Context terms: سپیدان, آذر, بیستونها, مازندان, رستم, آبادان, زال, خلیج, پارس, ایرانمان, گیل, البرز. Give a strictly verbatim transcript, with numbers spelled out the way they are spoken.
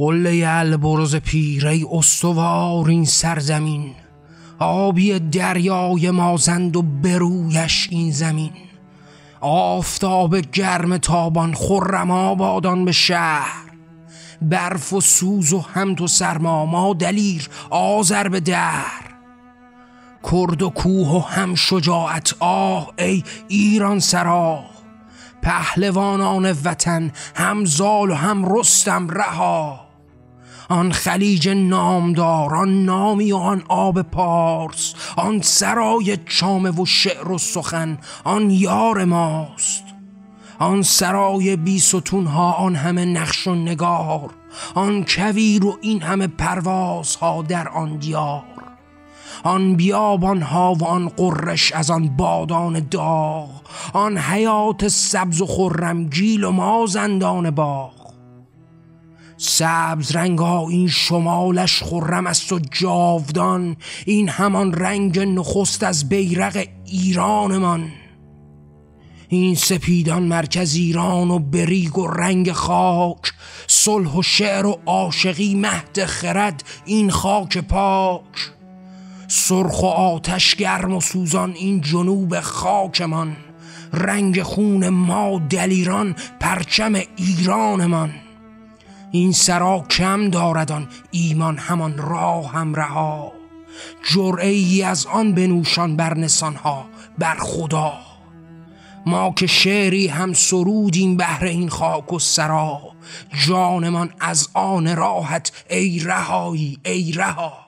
قله البرز پیری استوار این سرزمین، آبی دریای مازند و برویش این زمین. آفتاب گرم تابان خرم آبادان به شهر، برف و سوز و همت و سرما، ما دلیر آذر به در. کرد و کوه و هم شجاعت، آه ای ایران سرا، پهلوانان وطن هم زال و هم رستم رها. آن خلیج نامدار، آن نامی و آن آب پارس، آن سرای چامه و شعر و سخن آن یار ماست. آن سرای بی ستونها، آن همه نقش و نگار، آن کویر و این همه پروازها در آن دیار. آن بیابانها و آن قرش از آن بادان داغ، آن حیات سبز و خرم گیل و مازندان باغ. سبز رنگ ها این شمالش خرم است و جاودان، این همان رنگ نخست از بیرق ایرانمان. این سپیدان مرکز ایران و بریگ و رنگ خاک، صلح و شعر و عاشقی مهد خرد این خاک پاک. سرخ و آتش گرم و سوزان این جنوب خاکمان، رنگ خون ما دلیران پرچم ایرانمان. این سرا کم داردان ایمان، همان راه هم رها، جرعه ای از آن بنوشان بر نسانها بر خدا. ما که شعری هم سرودیم بهر این خاک و سرا، جانمان از آن راحت ای رهایی ای رها.